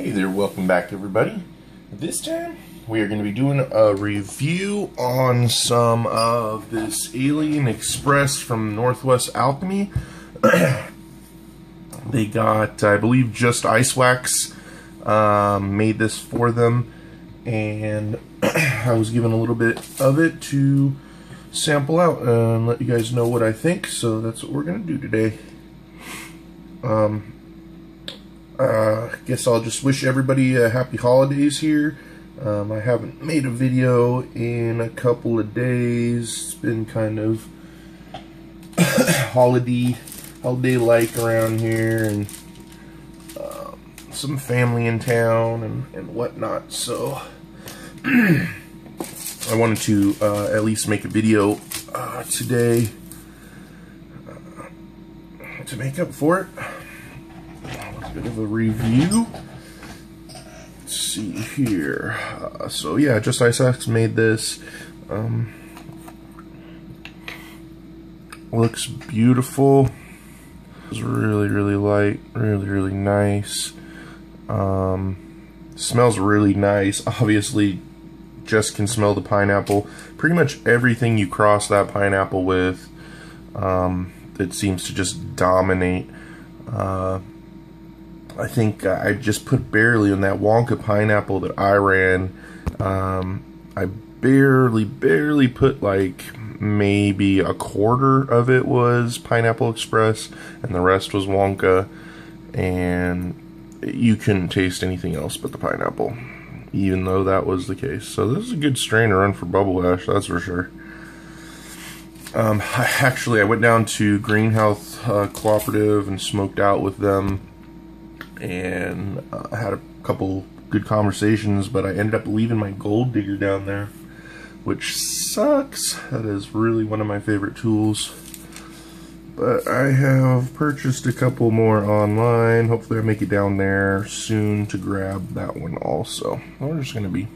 Hey there, welcome back everybody. This time we are going to be doing a review on some of this Alien Express from Northwest Alchemy. They got, I believe, Just Ice Wax made this for them, and I was given a little bit of it to sample out and let you guys know what I think, so that's what we're going to do today. I guess I'll just wish everybody a happy holidays here. I haven't made a video in a couple of days. It's been kind of holiday-like around here, and some family in town and whatnot. So I wanted to at least make a video today to make up for it. Bit of a review. Let's see here. So yeah, Just Ice Wax made this. Looks beautiful. It's really light, really nice. Smells really nice. Obviously, just can smell the pineapple. Pretty much everything you cross that pineapple with, it seems to just dominate. I think I just put barely on that Wonka pineapple that I ran. I barely put like maybe a quarter of it was Pineapple Express and the rest was Wonka, and you couldn't taste anything else but the pineapple, even though that was the case. So this is a good strain to run for bubble ash, that's for sure. I went down to Green Health Cooperative and smoked out with them, and I had a couple good conversations, but I ended up leaving my gold digger down there, which sucks. That is really one of my favorite tools, but I have purchased a couple more online. Hopefully I make it down there soon to grab that one also. We're just going to be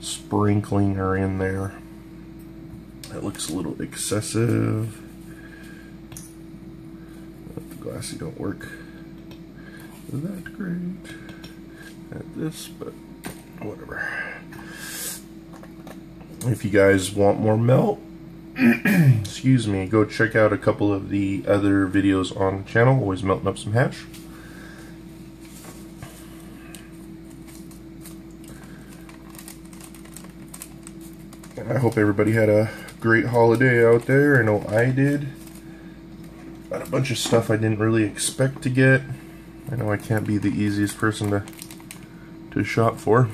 sprinkling her in there. That looks a little excessive. The glasses don't work that great at this, but whatever. If you guys want more melt, excuse me, go check out a couple of the other videos on the channel. Always melting up some hash. I hope everybody had a great holiday out there. I know I did. Got a bunch of stuff I didn't really expect to get. I know I can't be the easiest person to shop for,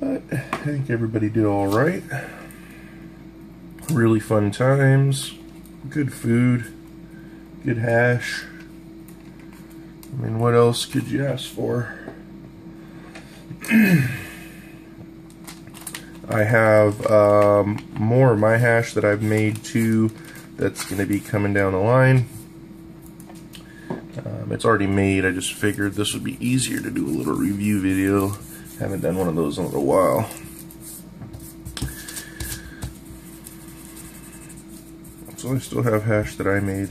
but I think everybody did all right. Really fun times, good food, good hash. I mean, what else could you ask for? I have more of my hash that I've made too that's going to be coming down the line. It's already made. I just figured this would be easier to do a little review video. Haven't done one of those in a little while. So I still have hash that I made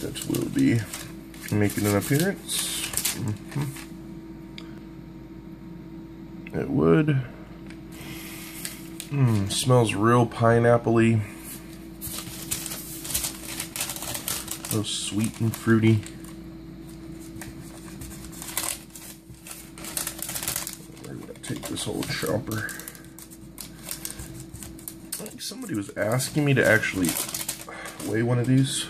that will be making an appearance. It would. Smells real pineapple-y. So sweet and fruity. We're gonna take this whole chopper. I think somebody was asking me to actually weigh one of these.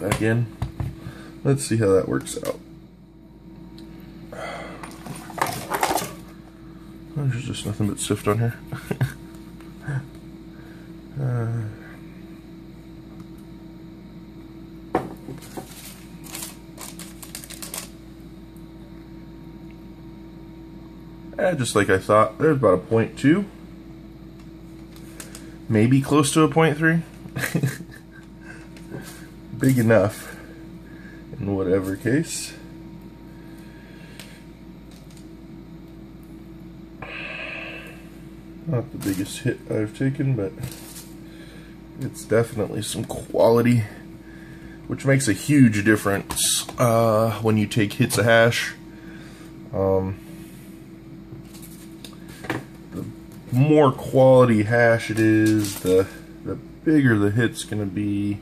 Again, let's see how that works out. There's just nothing but sift on here. Just like I thought, there's about a 0.2, maybe close to a 0.3. Big enough in whatever case. Not the biggest hit I've taken, but it's definitely some quality which makes a huge difference when you take hits of hash. The more quality hash it is, the bigger the hit's going to be,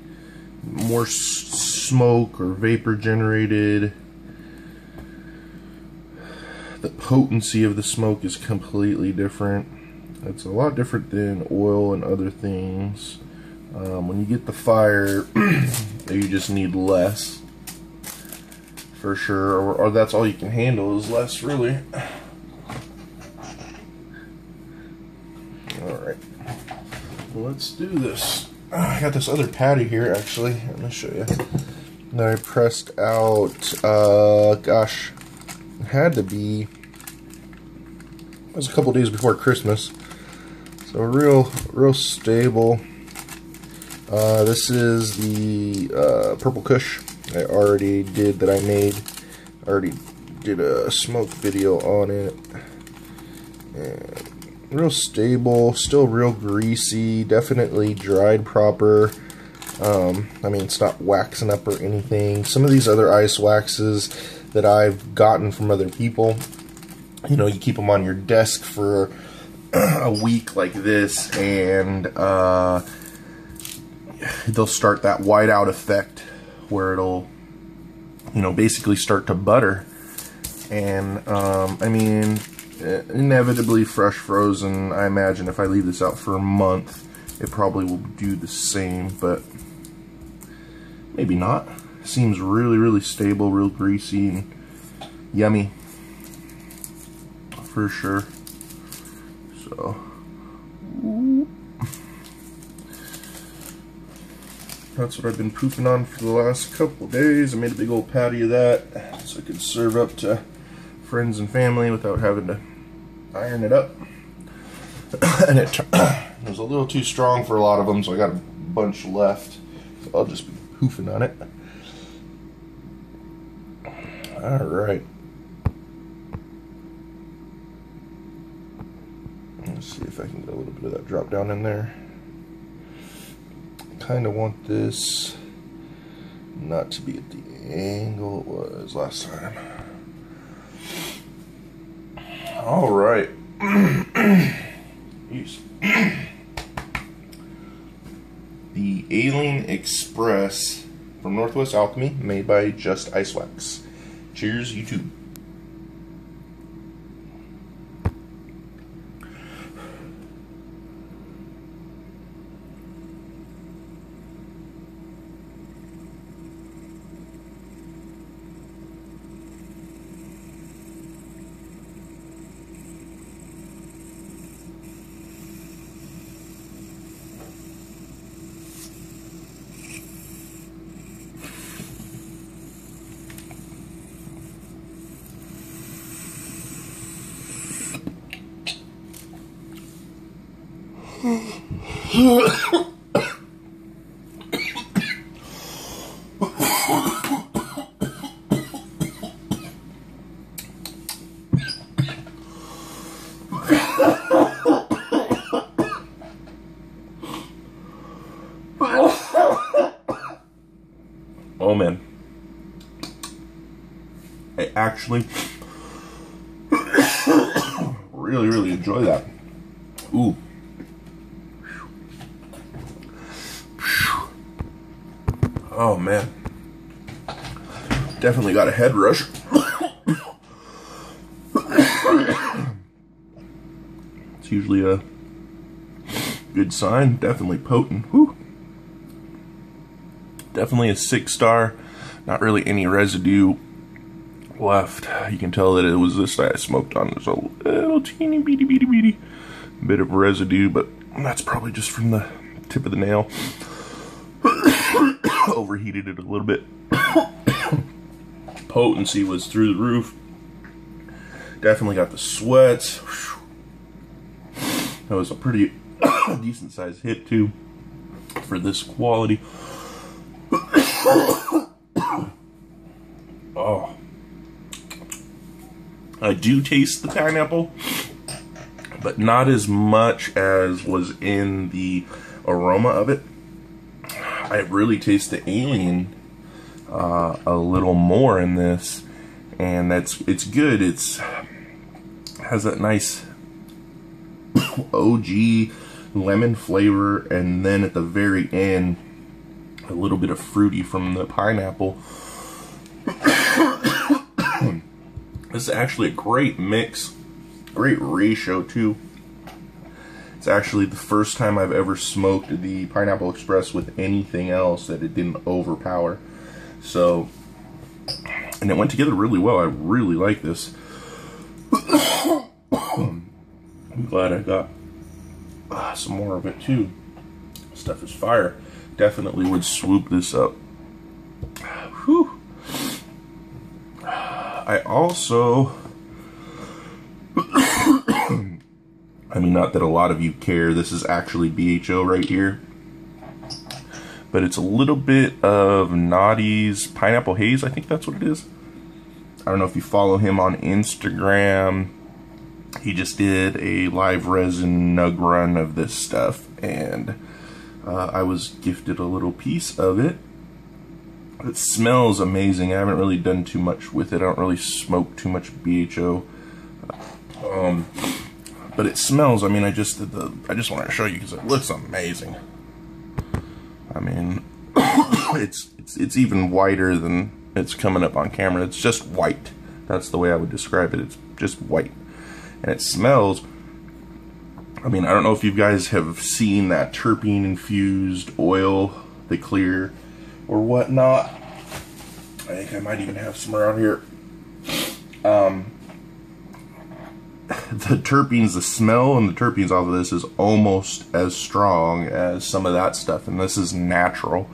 more smoke or vapor generated. The potency of the smoke is completely different. It's a lot different than oil and other things. When you get the fire, you just need less, for sure, or that's all you can handle is less, really. Alright, let's do this. I got this other patty here, actually. Let me show you. And I pressed out, gosh, it had to be, it was a couple days before Christmas, so real stable. This is the Purple Kush. I already did a smoke video on it. And real stable, still real greasy, definitely dried proper. I mean, it's not waxing up or anything. Some of these other ice waxes that I've gotten from other people, you know, you keep them on your desk for a week like this, and they'll start that whiteout effect where it'll, you know, basically start to butter. And I mean, inevitably fresh frozen, I imagine if I leave this out for a month, it probably will do the same, but maybe not. Seems really stable, real greasy and yummy for sure. So that's what I've been poofing on for the last couple days. I made a big old patty of that so I could serve up to friends and family without having to iron it up. And it was a little too strong for a lot of them, so I got a bunch left. So I'll just be poofing on it. Alright. Let's see if I can get a little bit of that drop down in there. Kind of want this not to be at the angle it was last time. All right. The Alien Express from Northwest Alchemy, made by Just Ice Wax. Cheers, YouTube. Oh man, I actually really enjoy that. Ooh. Oh man, definitely got a head rush. It's usually a good sign. Definitely potent. Woo. Definitely a 6-star. Not really any residue left. You can tell that it was this that I smoked on. There's a little teeny bitty bit of residue, but that's probably just from the tip of the nail. Overheated it a little bit. Potency was through the roof. Definitely got the sweats. That was a pretty decent sized hit too for this quality. Oh, I do taste the pineapple, but not as much as was in the aroma of it. I really taste the alien a little more in this, and it's good. Has that nice OG lemon flavor, and then at the very end a little bit of fruity from the pineapple. This is actually a great mix, great ratio too. It's actually the first time I've ever smoked the Pineapple Express with anything else that it didn't overpower. So, and it went together really well. I really like this. I'm glad I got some more of it too. Stuff is fire. Definitely would swoop this up. Whew. I also, I mean, not that a lot of you care, this is actually BHO right here, but it's a little bit of Naughty's Pineapple Haze, I think that's what it is. I don't know if you follow him on Instagram. He just did a live resin nug run of this stuff, and I was gifted a little piece of it. It smells amazing. I haven't really done too much with it. I don't really smoke too much BHO, but it smells. I mean, I just wanted to show you because it looks amazing. I mean, it's even whiter than it's coming up on camera. It's just white. That's the way I would describe it. It's just white, and it smells. I mean, I don't know if you guys have seen that terpene infused oil, the clear or whatnot. I think I might even have some around here. The terpenes, the smell and the terpenes off of this is almost as strong as some of that stuff, and this is natural.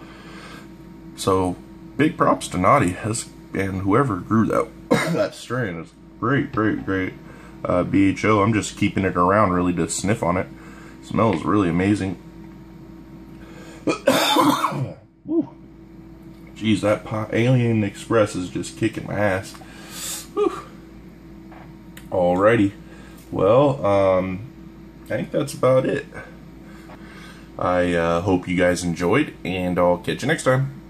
So big props to Naughty and whoever grew that that strain. Is great, great, great BHO. I'm just keeping it around really to sniff on it. Smells really amazing. Woo. Jeez, that Alien Express is just kicking my ass. Whew. Alrighty. Well, I think that's about it. I hope you guys enjoyed, and I'll catch you next time.